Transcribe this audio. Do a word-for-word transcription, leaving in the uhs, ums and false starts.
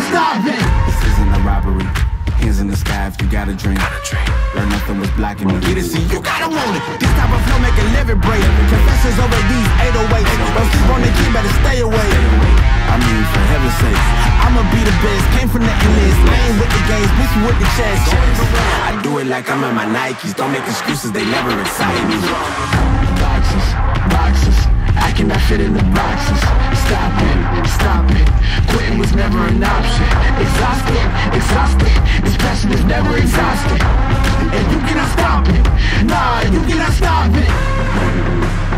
not stopping. This isn't a robbery. Hands in the sky if you got a dream. Learn nothing was blocking me. Get it, see, you gotta want it. This type of flow make a living break. Confessions over these eight oh eights. Don't sleep on the key, better stay away. I mean, for heaven's sake, I'ma be the best. Came from the endless. Playing with the games, bitch, with the chest. I do it like I'm in my Nikes. Don't make excuses, they never excite me. Boxes, boxes. I cannot fit in the boxes. Stop it, stop it. Quitting was never an option. Exhausted, exhausted. This passion is never exhausted. And you cannot stop it. Nah, you cannot stop it.